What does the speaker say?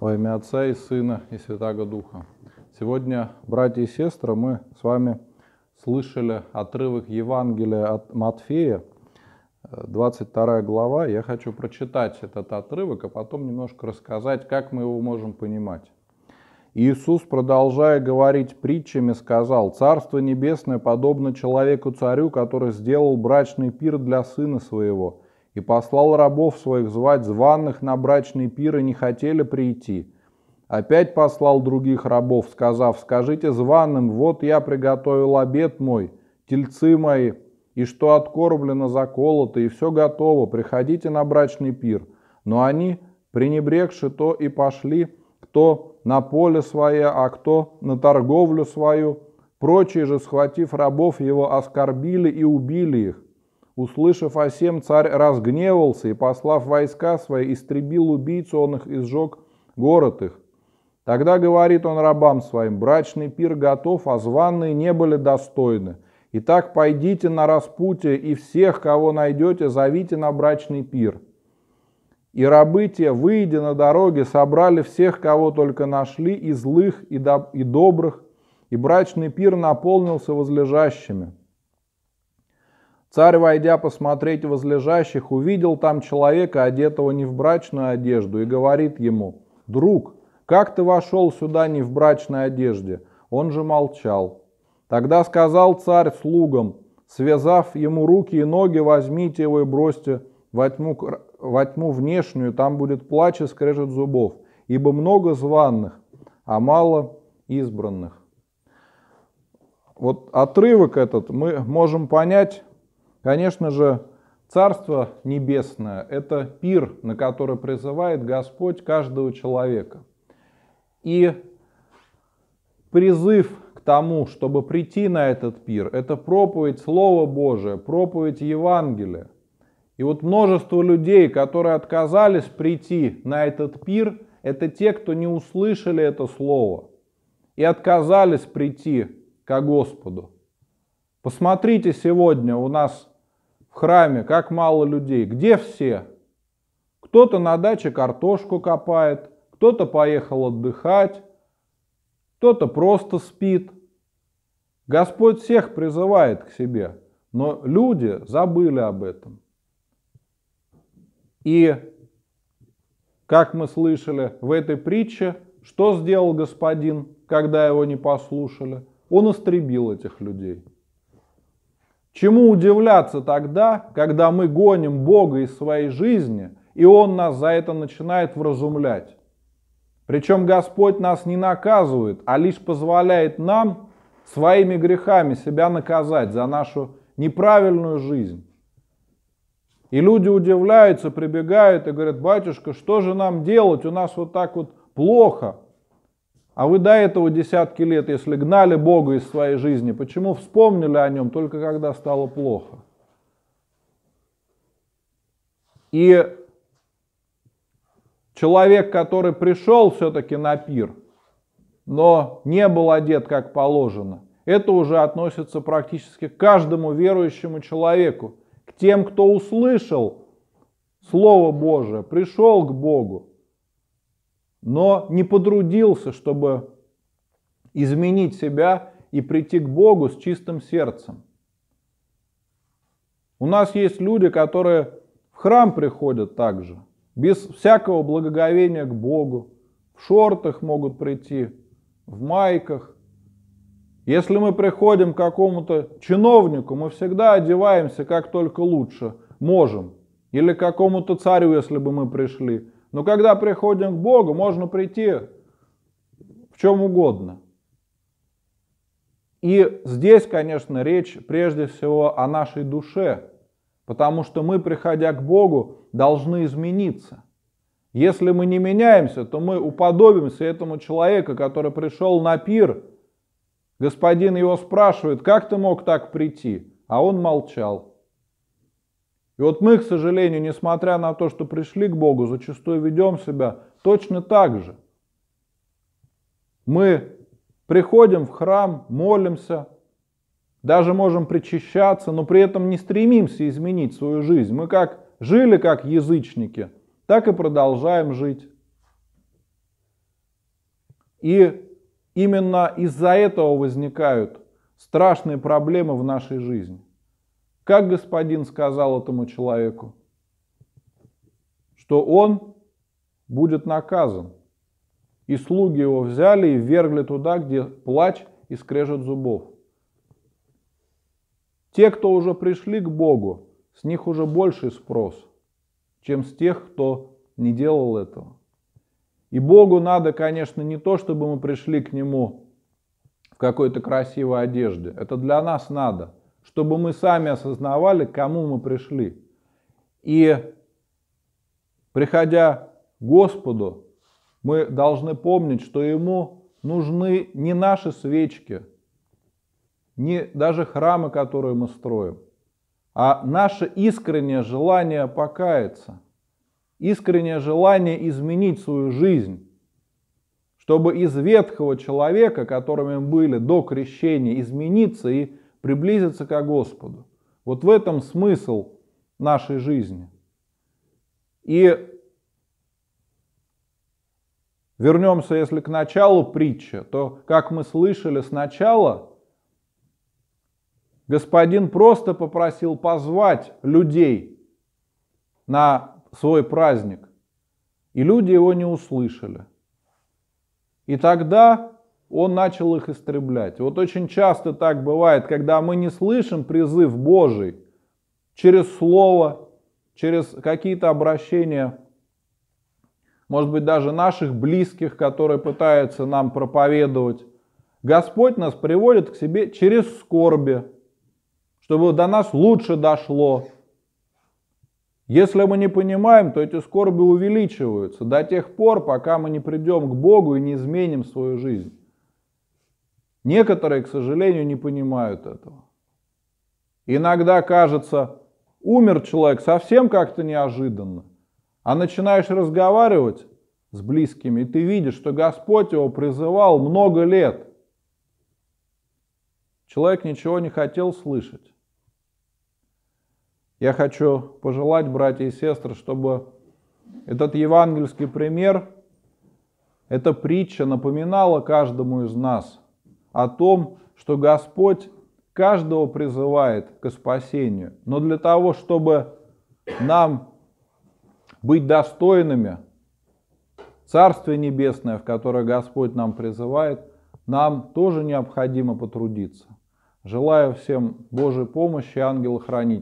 Во имя Отца и Сына и Святаго Духа. Сегодня, братья и сестры, мы с вами слышали отрывок Евангелия от Матфея, 22 глава. Я хочу прочитать этот отрывок, а потом немножко рассказать, как мы его можем понимать. Иисус, продолжая говорить притчами, сказал: «Царство небесное подобно человеку-царю, который сделал брачный пир для сына своего, и послал рабов своих звать званых на брачный пир, и не хотели прийти. Опять послал других рабов, сказав: скажите званым: вот я приготовил обед мой, тельцы мои, и что откормлено, заколото, и все готово, приходите на брачный пир. Но они, пренебрегши то, и пошли, кто на поле свое, а кто на торговлю свою. Прочие же, схватив рабов его, оскорбили и убили их. Услышав о сем, царь разгневался, и, послав войска свои, истребил убийцу он их и сжег город их. Тогда говорит он рабам своим: брачный пир готов, а званые не были достойны. Итак, пойдите на распутье, и всех, кого найдете, зовите на брачный пир. И рабы те, выйдя на дороге, собрали всех, кого только нашли, и злых, и добрых, и брачный пир наполнился возлежащими. Царь, войдя посмотреть возлежащих, увидел там человека, одетого не в брачную одежду, и говорит ему: друг, как ты вошел сюда не в брачной одежде? Он же молчал. Тогда сказал царь слугам: связав ему руки и ноги, возьмите его и бросьте во тьму внешнюю, там будет плач и скрежет зубов, ибо много званых, а мало избранных». Вот отрывок этот мы можем понять. Конечно же, Царство Небесное – это пир, на который призывает Господь каждого человека. И призыв к тому, чтобы прийти на этот пир – это проповедь Слова Божия, проповедь Евангелия. И вот множество людей, которые отказались прийти на этот пир, это те, кто не услышали это слово и отказались прийти ко Господу. Посмотрите сегодня у нас в храме, как мало людей. Где все? Кто-то на даче картошку копает, кто-то поехал отдыхать, кто-то просто спит. Господь всех призывает к себе, но люди забыли об этом. И, как мы слышали в этой притче, что сделал Господин, когда его не послушали? Он истребил этих людей. Чему удивляться тогда, когда мы гоним Бога из своей жизни, и Он нас за это начинает вразумлять? Причем Господь нас не наказывает, а лишь позволяет нам своими грехами себя наказать за нашу неправильную жизнь. И люди удивляются, прибегают и говорят: батюшка, что же нам делать, у нас вот так вот плохо. А вы до этого десятки лет, если гнали Бога из своей жизни, почему вспомнили о Нем только когда стало плохо? И человек, который пришел все-таки на пир, но не был одет как положено, это уже относится практически к каждому верующему человеку, к тем, кто услышал Слово Божие, пришел к Богу, но не потрудился, чтобы изменить себя и прийти к Богу с чистым сердцем. У нас есть люди, которые в храм приходят также, без всякого благоговения к Богу, в шортах могут прийти, в майках. Если мы приходим к какому-то чиновнику, мы всегда одеваемся как только лучше можем, или к какому-то царю, если бы мы пришли. Но когда приходим к Богу, можно прийти в чем угодно. И здесь, конечно, речь прежде всего о нашей душе, потому что мы, приходя к Богу, должны измениться. Если мы не меняемся, то мы уподобимся этому человеку, который пришел на пир. Господин его спрашивает: как ты мог так прийти? А он молчал. И вот мы, к сожалению, несмотря на то, что пришли к Богу, зачастую ведем себя точно так же. Мы приходим в храм, молимся, даже можем причащаться, но при этом не стремимся изменить свою жизнь. Мы как жили как язычники, так и продолжаем жить. И именно из-за этого возникают страшные проблемы в нашей жизни. Как господин сказал этому человеку? Что он будет наказан. И слуги его взяли и ввергли туда, где плач и скрежет зубов. Те, кто уже пришли к Богу, с них уже больший спрос, чем с тех, кто не делал этого. И Богу надо, конечно, не то, чтобы мы пришли к Нему в какой-то красивой одежде. Это для нас надо, чтобы мы сами осознавали, к кому мы пришли. И приходя к Господу, мы должны помнить, что Ему нужны не наши свечки, не даже храмы, которые мы строим, а наше искреннее желание покаяться, искреннее желание изменить свою жизнь, чтобы из ветхого человека, которым мы были до крещения, измениться и приблизиться к Господу. Вот в этом смысл нашей жизни. И вернемся, если к началу притчи, то, как мы слышали сначала, господин просто попросил позвать людей на свой праздник, и люди его не услышали. И тогда он начал их истреблять. Вот очень часто так бывает, когда мы не слышим призыв Божий через слово, через какие-то обращения, может быть, даже наших близких, которые пытаются нам проповедовать. Господь нас приводит к себе через скорби, чтобы до нас лучше дошло. Если мы не понимаем, то эти скорби увеличиваются до тех пор, пока мы не придем к Богу и не изменим свою жизнь. Некоторые, к сожалению, не понимают этого. Иногда кажется, умер человек совсем как-то неожиданно, а начинаешь разговаривать с близкими, и ты видишь, что Господь его призывал много лет. Человек ничего не хотел слышать. Я хочу пожелать, братья и сестры, чтобы этот евангельский пример, эта притча напоминала каждому из нас о том, что Господь каждого призывает к спасению. Но для того, чтобы нам быть достойными Царствия Небесное, в которое Господь нам призывает, нам тоже необходимо потрудиться. Желаю всем Божьей помощи и ангела-хранителя.